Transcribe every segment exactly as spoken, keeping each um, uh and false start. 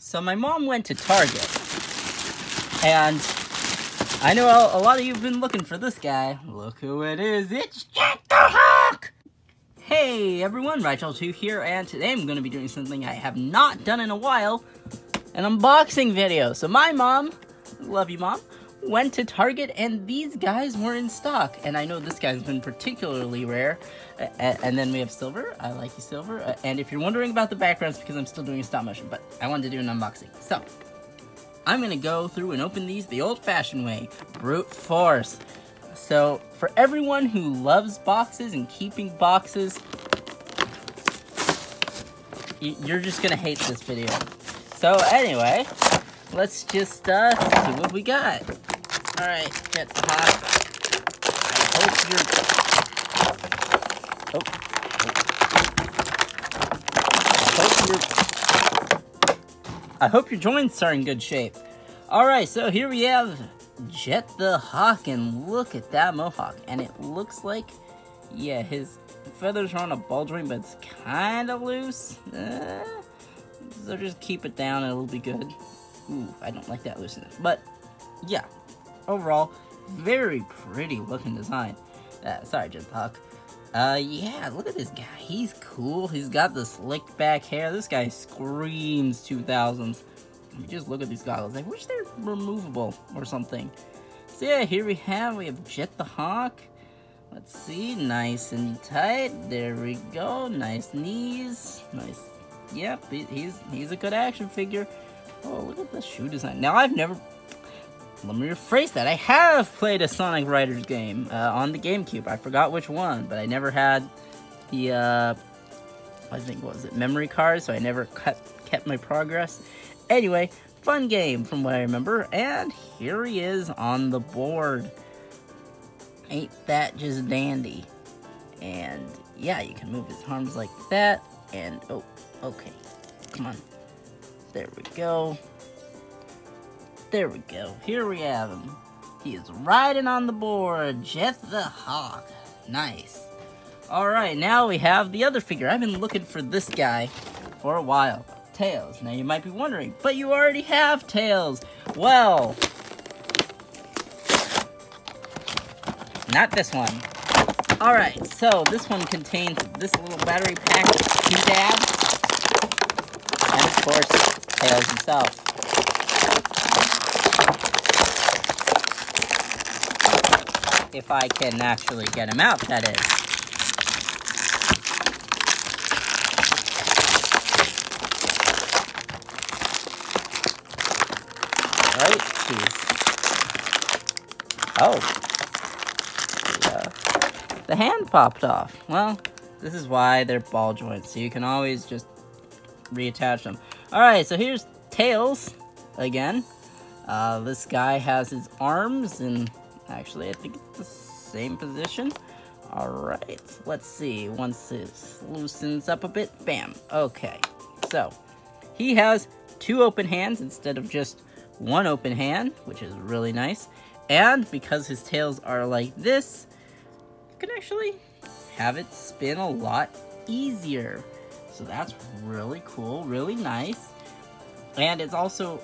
So my mom went to Target, and I know a lot of you have been looking for this guy. Look who it is, it's Jet the Hawk! Hey everyone, RaiJolt two here, and today I'm going to be doing something I have not done in a while, an unboxing video. So my mom, love you mom, went to Target and these guys were in stock. And I know this guy's been particularly rare. And then we have Silver, I like you Silver. And if you're wondering about the backgrounds, because I'm still doing stop motion, but I wanted to do an unboxing. So, I'm gonna go through and open these the old-fashioned way, brute force. So, for everyone who loves boxes and keeping boxes, you're just gonna hate this video. So anyway, let's just uh, see what we got. All right, Jet the Hawk. I hope you're. Oh. I hope you're. I hope your joints are in good shape. All right, so here we have Jet the Hawk, and look at that mohawk. And it looks like, yeah, his feathers are on a ball joint, but it's kind of loose. Uh, so just keep it down, and it'll be good. Ooh, I don't like that looseness. But, yeah. Overall, very pretty looking design. Uh, sorry, Jet the Hawk. Uh, yeah, look at this guy. He's cool. He's got the slicked back hair. This guy screams two thousands. I mean, just look at these goggles. I wish they're removable or something. So, yeah, here we have, we have Jet the Hawk. Let's see. Nice and tight. There we go. Nice knees. Nice. Yep, he's, he's a good action figure. Oh, look at the shoe design. Now, I've never... Let me rephrase that. I have played a Sonic Riders game uh, on the GameCube. I forgot which one, but I never had the, uh... I think, what was it? Memory card, so I never cut, kept my progress. Anyway, fun game from what I remember. And here he is on the board. Ain't that just dandy? And, yeah, you can move his arms like that. And, oh, okay. Come on. There we go. There we go. Here we have him. He is riding on the board. Jet the Hawk. Nice. Alright, now we have the other figure. I've been looking for this guy for a while. Tails. Now you might be wondering, but you already have Tails. Well, not this one. Alright, so this one contains this little battery pack with two dabs. And of course, Tails himself. If I can actually get him out, that is. Right? Jeez. Oh. The, uh, the hand popped off. Well, this is why they're ball joints, so you can always just reattach them. Alright, so here's Tails again. Uh, this guy has his arms in, actually, I think it's the same position. Alright, let's see. Once this loosens up a bit, bam. Okay, so he has two open hands instead of just one open hand, which is really nice. And because his tails are like this, you can actually have it spin a lot easier. So that's really cool, really nice. And it's also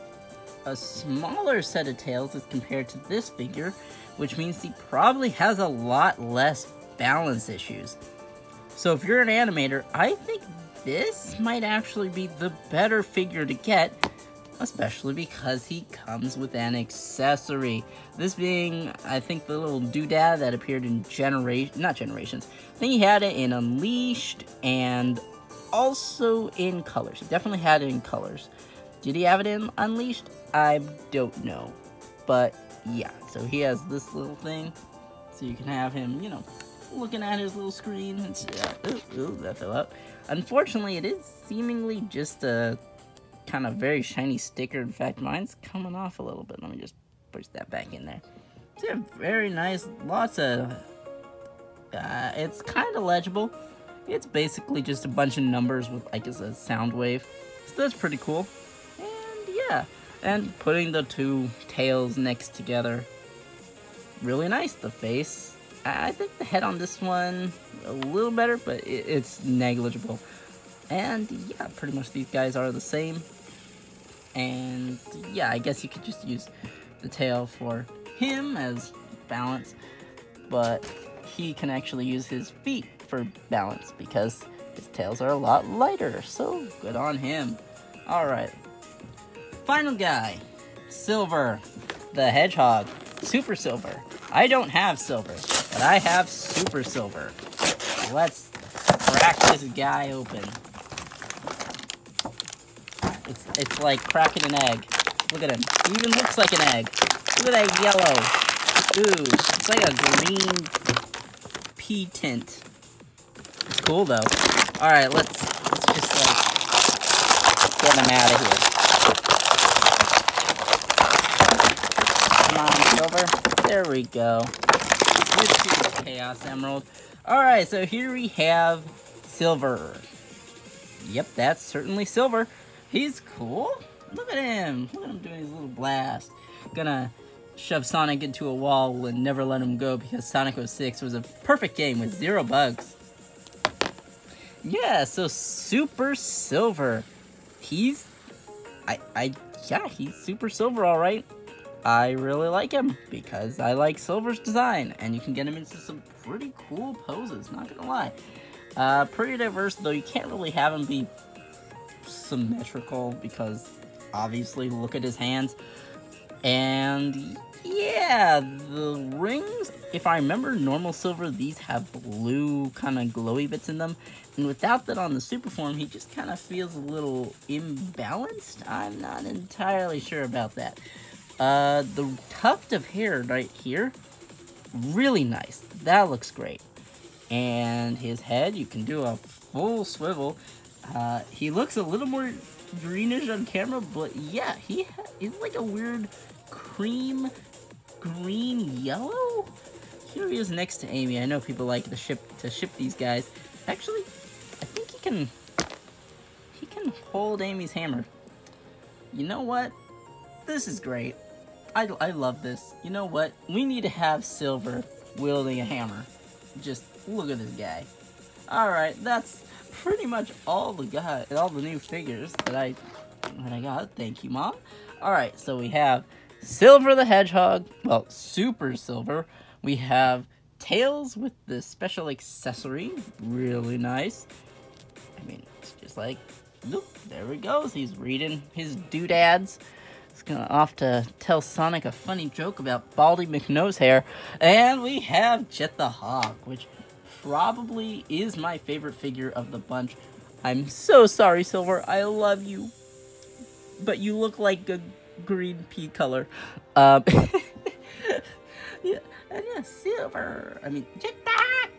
a smaller set of tails as compared to this figure, which means he probably has a lot less balance issues. So if you're an animator, I think this might actually be the better figure to get, especially because he comes with an accessory. This being, I think, the little doodad that appeared in Generation, not Generations. I think he had it in Unleashed and also in Colors. He definitely had it in Colors. Did he have it in Unleashed? I don't know. But yeah, so he has this little thing. So you can have him, you know, looking at his little screen. It's, uh, ooh, ooh, that fell out. Unfortunately, it is seemingly just a kind of very shiny sticker. In fact, mine's coming off a little bit. Let me just push that back in there. It's a very nice, lots of... Uh, it's kind of legible. It's basically just a bunch of numbers with, like, it's a sound wave. So that's pretty cool. And, yeah. And putting the two tails next together. Really nice, the face. I think the head on this one, a little better, but it, it's negligible. And, yeah, pretty much these guys are the same. And yeah, I guess you could just use the tail for him as balance, but he can actually use his feet for balance because his tails are a lot lighter, so good on him. Alright, final guy, Silver the Hedgehog, Super Silver. I don't have Silver, but I have Super Silver. Let's crack this guy open. It's, it's like cracking an egg. Look at him. He even looks like an egg. Look at that yellow. Ooh, it's like a green pea tint. It's cool, though. Alright, let's, let's just, like, get him out of here. Come on, Silver. There we go. This is Chaos Emerald. Alright, so here we have Silver. Yep, that's certainly Silver. He's cool. Look at him. Look at him doing his little blast. Gonna shove Sonic into a wall and never let him go because Sonic oh six was a perfect game with zero bugs. Yeah, so Super Silver. He's... I... I... Yeah, he's Super Silver, alright. I really like him because I like Silver's design. And you can get him into some pretty cool poses, not gonna lie. Uh, pretty diverse, though you can't really have him be... symmetrical because obviously look at his hands. And yeah, the rings, if I remember normal Silver, these have blue kind of glowy bits in them, and without that on the super form he just kind of feels a little imbalanced. I'm not entirely sure about that. Uh the tuft of hair right here, really nice, that looks great. And his head, you can do a full swivel. Uh, he looks a little more greenish on camera, but yeah, he ha he's like a weird cream, green, yellow? Here he is next to Amy. I know people like to ship, to ship these guys. Actually, I think he can, he can hold Amy's hammer. You know what? This is great. I, I love this. You know what? We need to have Silver wielding a hammer. Just look at this guy. Alright, that's pretty much all the guy, all the new figures that I that I got. Thank you, Mom. Alright, so we have Silver the Hedgehog, well, Super Silver. We have Tails with the special accessory, really nice. I mean, it's just like, look, there he goes. He's reading his doodads. He's gonna off to tell Sonic a funny joke about Baldy McNose hair. And we have Jet the Hawk, which... probably is my favorite figure of the bunch. I'm so sorry, Silver. I love you, but you look like a green pea color. Um, yeah, and yeah, Silver. I mean, Jet the Hawk.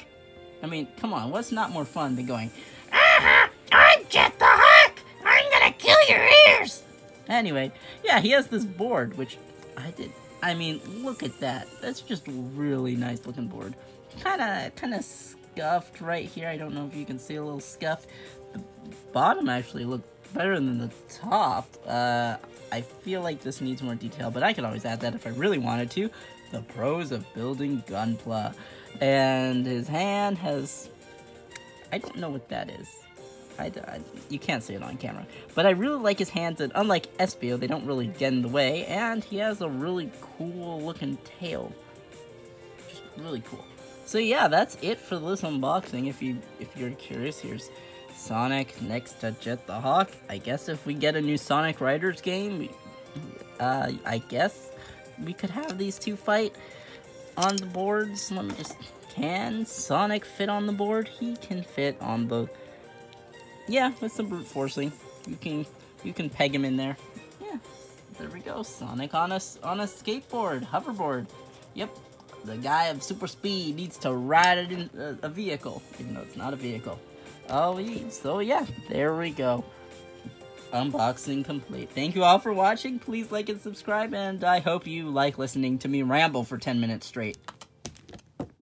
I mean, come on. What's not more fun than going? Uh-huh, I'm Jet the Hawk. I'm gonna kill your ears. Anyway, yeah, he has this board, which I did. I mean, look at that. That's just a really nice looking board. Kind of, kind of scuffed right here. I don't know if you can see, a little scuffed. The bottom actually looked better than the top. Uh, I feel like this needs more detail, but I could always add that if I really wanted to. The pros of building Gunpla. And his hand has... I don't know what that is. I, I, you can't see it on camera. But I really like his hands, and unlike Espio, they don't really get in the way. And he has a really cool looking tail. Just really cool. So yeah, that's it for this unboxing. If you if you're curious, here's Sonic next to Jet the Hawk. I guess if we get a new Sonic Riders game, uh, I guess we could have these two fight on the boards. Let me just, can Sonic fit on the board? He can fit on the, yeah, with some brute forcing. You can you can peg him in there. Yeah, there we go. Sonic on a on a skateboard, hoverboard. Yep. The guy of super speed needs to ride it in a vehicle, even though it's not a vehicle. Oh, so yeah, there we go. Unboxing complete. Thank you all for watching. Please like and subscribe, and I hope you like listening to me ramble for ten minutes straight.